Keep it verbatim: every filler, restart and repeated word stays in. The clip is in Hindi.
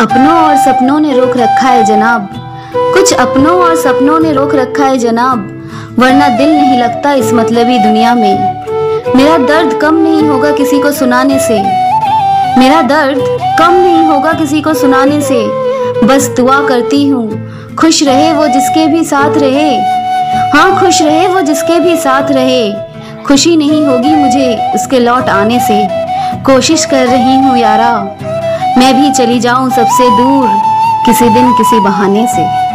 अपनों और सपनों ने रोक रखा है जनाब, कुछ अपनों और सपनों ने रोक रखा है जनाब, वरना दिल नहीं लगता इस मतलबी दुनिया में। मेरा दर्द कम नहीं होगा किसी को सुनाने से, मेरा दर्द कम नहीं होगा किसी को सुनाने से। बस दुआ करती हूँ खुश रहे वो जिसके भी साथ रहे, हाँ खुश रहे वो जिसके भी साथ रहे। खुशी नहीं होगी मुझे उसके लौट आने से, कोशिश कर रही हूँ यारा मैं भी चली जाऊँ सबसे दूर किसी दिन किसी बहाने से।